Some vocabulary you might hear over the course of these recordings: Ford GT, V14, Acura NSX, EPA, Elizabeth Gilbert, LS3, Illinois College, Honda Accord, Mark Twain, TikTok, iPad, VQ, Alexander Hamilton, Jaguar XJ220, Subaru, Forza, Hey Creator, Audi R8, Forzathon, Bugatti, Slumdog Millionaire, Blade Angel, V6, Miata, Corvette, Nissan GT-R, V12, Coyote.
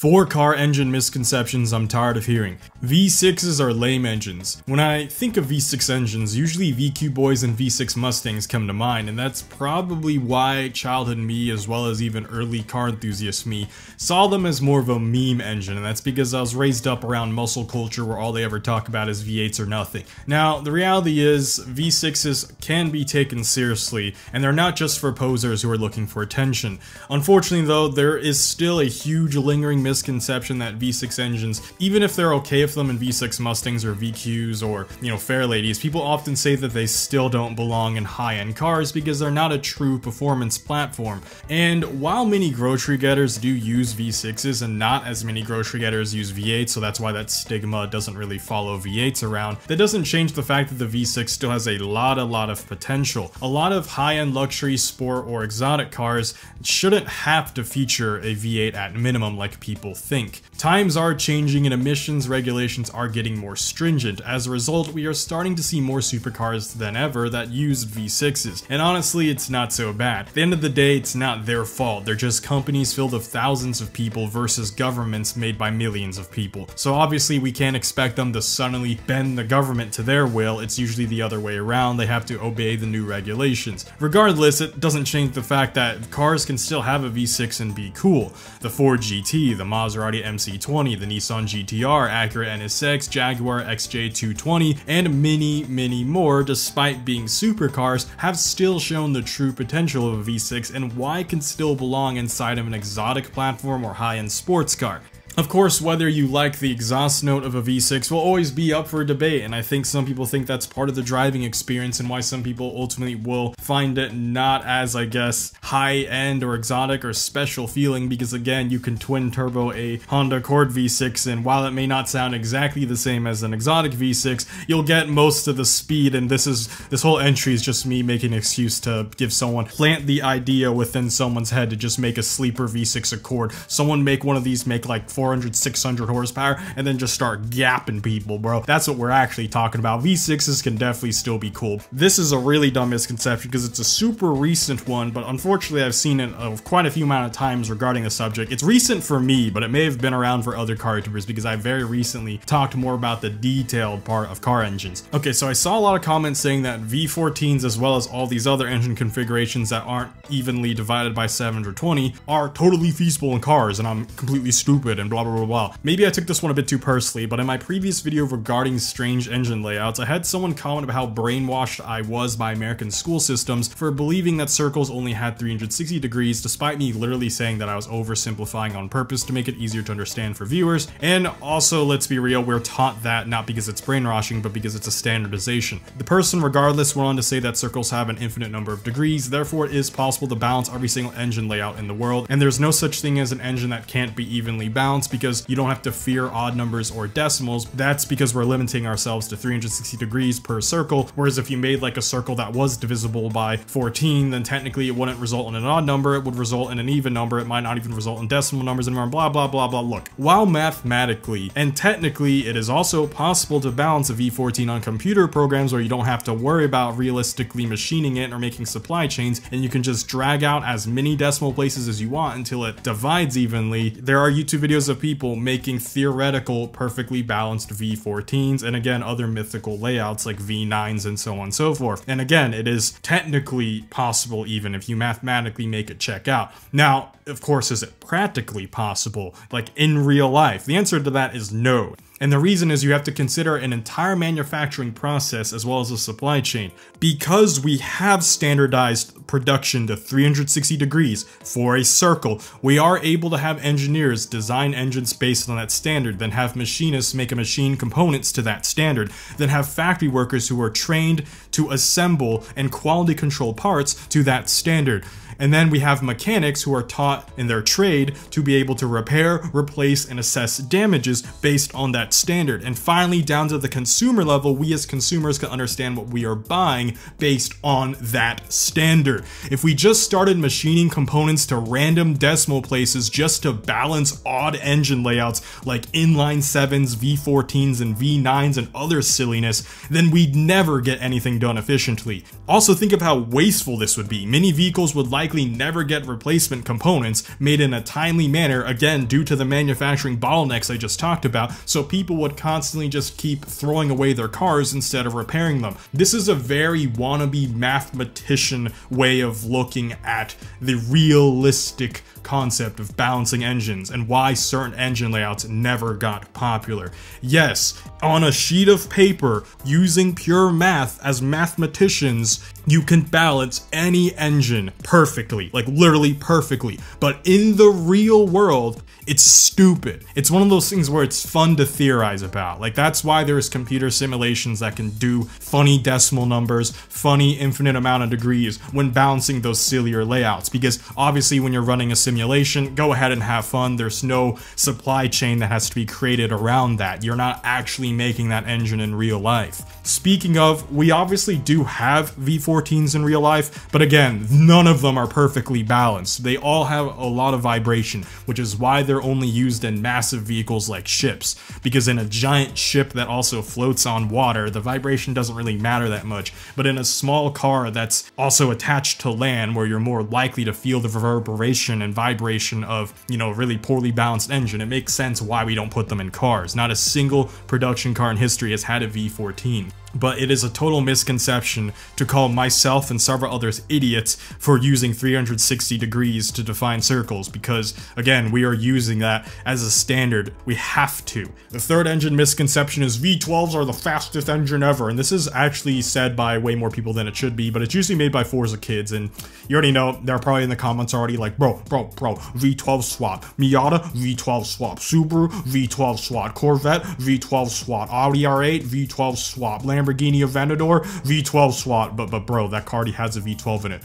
Four car engine misconceptions I'm tired of hearing. V6s are lame engines. When I think of V6 engines, usually VQ boys and V6 Mustangs come to mind, and that's probably why childhood me, as well as even early car enthusiast me, saw them as more of a meme engine, and that's because I was raised up around muscle culture where all they ever talk about is V8s or nothing. Now, the reality is V6s can be taken seriously, and they're not just for posers who are looking for attention. Unfortunately though, there is still a huge lingering misconception that V6 engines, even if they're okay with them in V6 Mustangs or VQs or, you know, Fairladies, people often say that they still don't belong in high-end cars because they're not a true performance platform. And while many grocery getters do use V6s and not as many grocery getters use V8s, so that's why that stigma doesn't really follow V8s around, that doesn't change the fact that the V6 still has a lot of potential. A lot of high-end luxury, sport, or exotic cars shouldn't have to feature a V8 at minimum like people think. Times are changing and emissions regulations are getting more stringent. As a result, we are starting to see more supercars than ever that use V6s. And honestly, it's not so bad. At the end of the day, it's not their fault. They're just companies filled with thousands of people versus governments made by millions of people. So obviously, we can't expect them to suddenly bend the government to their will. It's usually the other way around. They have to obey the new regulations. Regardless, it doesn't change the fact that cars can still have a V6 and be cool. The Ford GT, the Maserati MC20, the Nissan GT-R, Acura NSX, Jaguar XJ220, and many more, despite being supercars, have still shown the true potential of a V6 and why it can still belong inside of an exotic platform or high-end sports car. Of course, whether you like the exhaust note of a V6 will always be up for debate, and I think some people think that's part of the driving experience and why some people ultimately will find it not as, I guess, high-end or exotic or special feeling, because again, you can twin-turbo a Honda Accord V6, and while it may not sound exactly the same as an exotic V6, you'll get most of the speed, and this whole entry is just me making an excuse to give someone, plant the idea within someone's head to just make a sleeper V6 Accord. Someone make one of these, make like 400-600 horsepower, and then just start gapping people, bro. That's what we're actually talking about. V6s can definitely still be cool. This is a really dumb misconception because it's a super recent one, but unfortunately I've seen it quite a few amount of times regarding the subject. It's recent for me, but it may have been around for other car YouTubers because I very recently talked more about the detailed part of car engines. Okay, so I saw a lot of comments saying that V14s, as well as all these other engine configurations that aren't evenly divided by 7 or 20, are totally feasible in cars, and I'm completely stupid and blah, blah, blah, blah. Maybe I took this one a bit too personally, but in my previous video regarding strange engine layouts, I had someone comment about how brainwashed I was by American school systems for believing that circles only had 360 degrees, despite me literally saying that I was oversimplifying on purpose to make it easier to understand for viewers. And also, let's be real, we're taught that not because it's brainwashing, but because it's a standardization. The person, regardless, went on to say that circles have an infinite number of degrees, therefore it is possible to balance every single engine layout in the world, and there's no such thing as an engine that can't be evenly balanced, because you don't have to fear odd numbers or decimals. That's because we're limiting ourselves to 360 degrees per circle, whereas if you made like a circle that was divisible by 14, then technically it wouldn't result in an odd number, it would result in an even number, it might not even result in decimal numbers anymore, blah, blah, blah, blah. Look, while mathematically and technically it is also possible to balance a V14 on computer programs where you don't have to worry about realistically machining it or making supply chains, and you can just drag out as many decimal places as you want until it divides evenly, there are YouTube videos of people making theoretical perfectly balanced V14s, and again other mythical layouts like V9s and so on and so forth. And again, it is technically possible even if you mathematically make it check out. Now, of course, is it practically possible, like in real life? The answer to that is no. And the reason is you have to consider an entire manufacturing process as well as a supply chain. Because we have standardized production to 360 degrees for a circle, we are able to have engineers design engines based on that standard, then have machinists make machine components to that standard, then have factory workers who are trained to assemble and quality control parts to that standard. And then we have mechanics who are taught in their trade to be able to repair, replace, and assess damages based on that standard. And finally, down to the consumer level, we as consumers can understand what we are buying based on that standard. If we just started machining components to random decimal places just to balance odd engine layouts like inline 7s, V14s, and V9s, and other silliness, then we'd never get anything done efficiently. Also, think of how wasteful this would be. Many vehicles would like likely never get replacement components made in a timely manner, again due to the manufacturing bottlenecks I just talked about, so people would constantly just keep throwing away their cars instead of repairing them. This is a very wannabe mathematician way of looking at the realistic concept of balancing engines and why certain engine layouts never got popular. Yes, on a sheet of paper, using pure math as mathematicians, you can balance any engine perfectly, like literally perfectly. But in the real world, it's stupid. It's one of those things where it's fun to theorize about. Like, that's why there's computer simulations that can do funny decimal numbers, funny infinite amount of degrees when balancing those sillier layouts. Because obviously when you're running a simulation, go ahead and have fun. There's no supply chain that has to be created around that. You're not actually making that engine in real life. Speaking of, we obviously do have V14s in real life, but again, none of them are perfectly balanced. They all have a lot of vibration, which is why they're only used in massive vehicles like ships, because in a giant ship that also floats on water, the vibration doesn't really matter that much. But in a small car that's also attached to land, where you're more likely to feel the reverberation and vibration of, you know, a really poorly balanced engine, it makes sense why we don't put them in cars. Not a single production car in history has had a V14. But it is a total misconception to call myself and several others idiots for using 360 degrees to define circles, because again, we are using that as a standard. We have to. The third engine misconception is V12s are the fastest engine ever, and this is actually said by way more people than it should be, but it's usually made by Forza kids, and you already know they're probably in the comments already like, bro, V12 swap, Miata, V12 swap, Subaru, V12 swap, Corvette, V12 swap, Audi R8, V12 swap, Lamborghini Aventador, V12 SWAT, but bro, that car already has a V12 in it.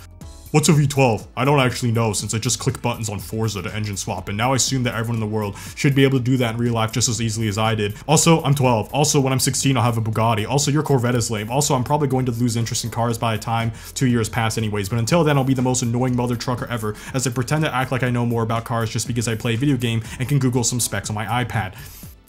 What's a V12? I don't actually know, since I just click buttons on Forza to engine swap, and now I assume that everyone in the world should be able to do that in real life just as easily as I did. Also, I'm 12. Also, when I'm 16, I'll have a Bugatti. Also, your Corvette is lame. Also, I'm probably going to lose interest in cars by the time 2 years pass anyways, but until then, I'll be the most annoying mother trucker ever, as I pretend to act like I know more about cars just because I play a video game and can Google some specs on my iPad.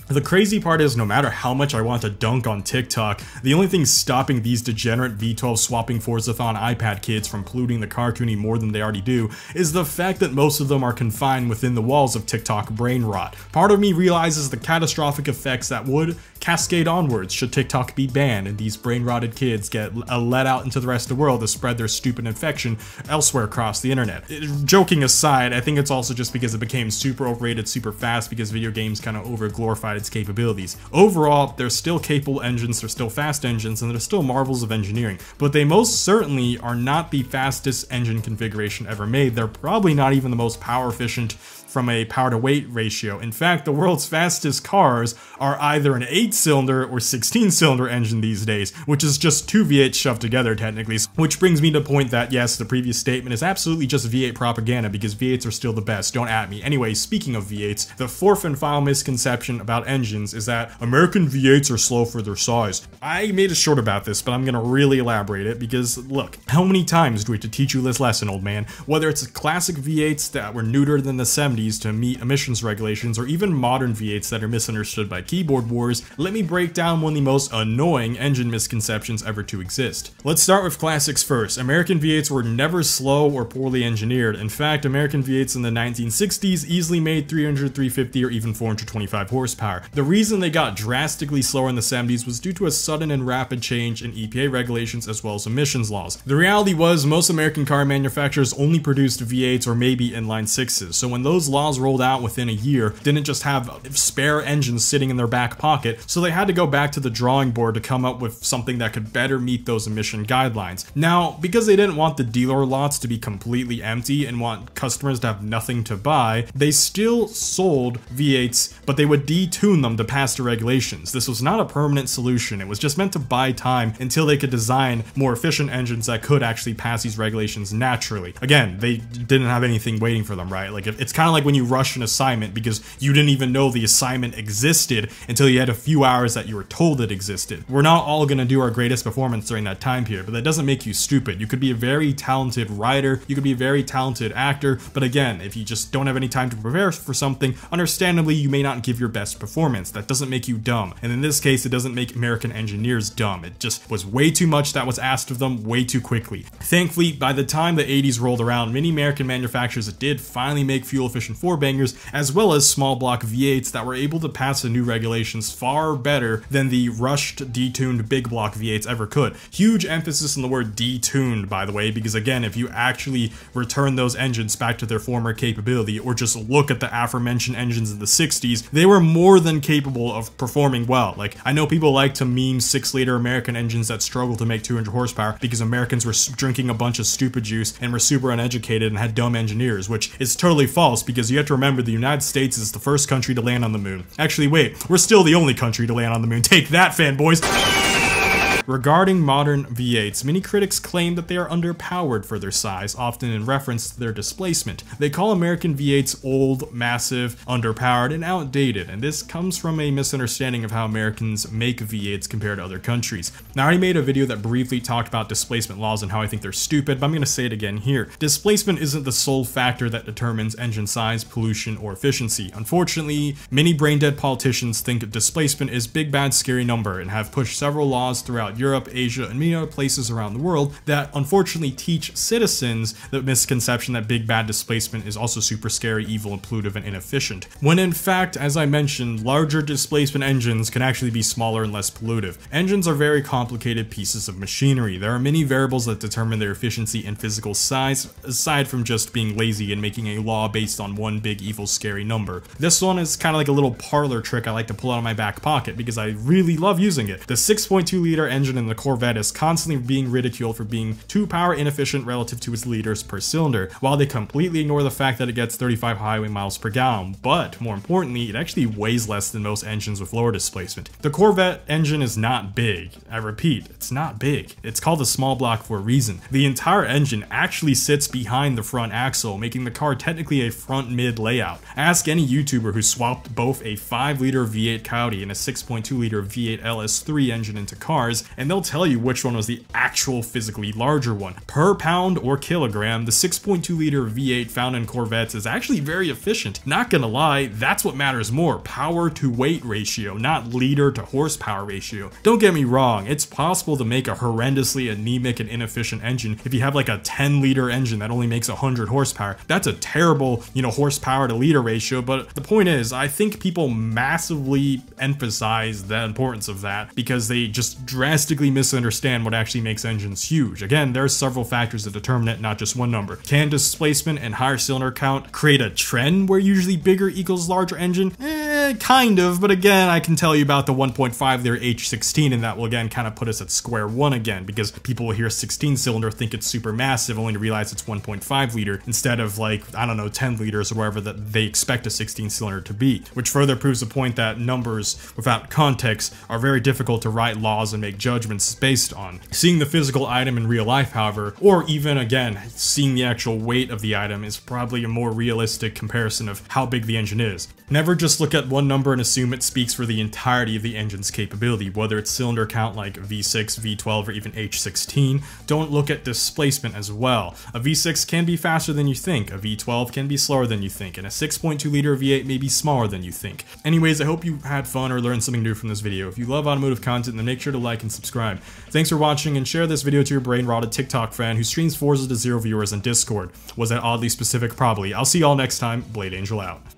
The crazy part is, no matter how much I want to dunk on TikTok, the only thing stopping these degenerate V12 swapping Forzathon iPad kids from polluting the car community more than they already do is the fact that most of them are confined within the walls of TikTok brain rot. Part of me realizes the catastrophic effects that would cascade onwards should TikTok be banned and these brain rotted kids get let out into the rest of the world to spread their stupid infection elsewhere across the internet. Joking aside, I think it's also just because it became super overrated super fast because video games kind of over-glorified its capabilities. Overall, they're still capable engines, they're still fast engines, and they're still marvels of engineering, but they most certainly are not the fastest engine configuration ever made. They're probably not even the most power efficient from a power to weight ratio. In fact, the world's fastest cars are either an 8-cylinder or 16-cylinder engine these days, which is just two V8s shoved together technically, which brings me to the point that yes, the previous statement is absolutely just V8 propaganda because V8s are still the best, don't at me. Anyway, speaking of V8s, the fourth and final misconception about engines is that American V8s are slow for their size. I made a short about this, but I'm gonna really elaborate it because look, how many times do we have to teach you this lesson, old man? Whether it's classic V8s that were neutered in the 70s to meet emissions regulations, or even modern V8s that are misunderstood by keyboard warriors, let me break down one of the most annoying engine misconceptions ever to exist. Let's start with classics first. American V8s were never slow or poorly engineered. In fact, American V8s in the 1960s easily made 300, 350, or even 425 horsepower. The reason they got drastically slower in the 70s was due to a sudden and rapid change in EPA regulations as well as emissions laws. The reality was most American car manufacturers only produced V8s or maybe inline sixes, so when those laws rolled out within a year, didn't just have spare engines sitting in their back pocket, so they had to go back to the drawing board to come up with something that could better meet those emission guidelines. Now, because they didn't want the dealer lots to be completely empty and want customers to have nothing to buy, they still sold V8s, but they would detune them to pass the regulations. This was not a permanent solution. It was just meant to buy time until they could design more efficient engines that could actually pass these regulations naturally. Again, they didn't have anything waiting for them, right? Like it's kind of like when you rush an assignment because you didn't even know the assignment existed until you had a few hours that you were told it existed. We're not all going to do our greatest performance during that time period, but that doesn't make you stupid. You could be a very talented writer, you could be a very talented actor, but again, if you just don't have any time to prepare for something, understandably, you may not give your best performance. That doesn't make you dumb. And in this case, it doesn't make American engineers dumb. It just was way too much that was asked of them way too quickly. Thankfully, by the time the 80s rolled around, many American manufacturers did finally make fuel-efficient four-bangers, as well as small block V8s that were able to pass the new regulations far better than the rushed, detuned big block V8s ever could. Huge emphasis on the word detuned, by the way, because again, if you actually return those engines back to their former capability, or just look at the aforementioned engines in the 60s, they were more than capable of performing well. Like, I know people like to meme 6-liter American engines that struggle to make 200 horsepower because Americans were drinking a bunch of stupid juice and were super uneducated and had dumb engineers, which is totally false because you have to remember the United States is the first country to land on the moon. Actually, wait, we're still the only country to land on the moon. Take that, fanboys. Regarding modern V8s, many critics claim that they are underpowered for their size, often in reference to their displacement. They call American V8s old, massive, underpowered, and outdated, and this comes from a misunderstanding of how Americans make V8s compared to other countries. Now, I already made a video that briefly talked about displacement laws and how I think they're stupid, but I'm going to say it again here. Displacement isn't the sole factor that determines engine size, pollution, or efficiency. Unfortunately, many brain-dead politicians think displacement is big, bad, scary number and have pushed several laws throughout Europe, Asia, and many other places around the world that unfortunately teach citizens the misconception that big bad displacement is also super scary, evil, and pollutive, and inefficient. When in fact, as I mentioned, larger displacement engines can actually be smaller and less pollutive. Engines are very complicated pieces of machinery. There are many variables that determine their efficiency and physical size, aside from just being lazy and making a law based on one big, evil, scary number. This one is kind of like a little parlor trick I like to pull out of my back pocket because I really love using it. The 6.2-liter engine in the Corvette is constantly being ridiculed for being too power inefficient relative to its liters per cylinder, while they completely ignore the fact that it gets 35 highway miles per gallon, but more importantly, it actually weighs less than most engines with lower displacement. The Corvette engine is not big. I repeat, it's not big. It's called a small block for a reason. The entire engine actually sits behind the front axle, making the car technically a front mid layout. Ask any YouTuber who swapped both a 5-liter V8 Coyote and a 6.2-liter V8 LS3 engine into cars, and they'll tell you which one was the actual physically larger one. Per pound or kilogram, the 6.2-liter V8 found in Corvettes is actually very efficient. Not gonna lie, that's what matters more, power to weight ratio, not liter to horsepower ratio. Don't get me wrong, it's possible to make a horrendously anemic and inefficient engine if you have like a 10-liter engine that only makes 100 horsepower. That's a terrible, horsepower to liter ratio, but the point is, I think people massively emphasize the importance of that because they just drastically misunderstand what actually makes engines huge. Again, there are several factors that determine it, not just one number. Can displacement and higher cylinder count create a trend where usually bigger equals larger engine? Kind of, but again, I can tell you about the 1.5-liter H16, and that will again kind of put us at square one again, because people will hear 16-cylinder, think it's super massive, only to realize it's 1.5-liter instead of like, I don't know, 10 liters or wherever that they expect a 16-cylinder to be, which further proves the point that numbers without context are very difficult to write laws and make judgments based on. Seeing the physical item in real life, however, or even again, seeing the actual weight of the item is probably a more realistic comparison of how big the engine is. Never just look at one number and assume it speaks for the entirety of the engine's capability, whether it's cylinder count like V6, V12, or even H16. Don't look at displacement as well. A V6 can be faster than you think, a V12 can be slower than you think, and a 6.2-liter V8 may be smaller than you think. Anyways, I hope you had fun or learned something new from this video. If you love automotive content, then make sure to like and subscribe. Thanks for watching, and share this video to your brain-rotted TikTok fan who streams Forza to 0 viewers on Discord. Was that oddly specific? Probably. I'll see y'all next time. Blade Angel out.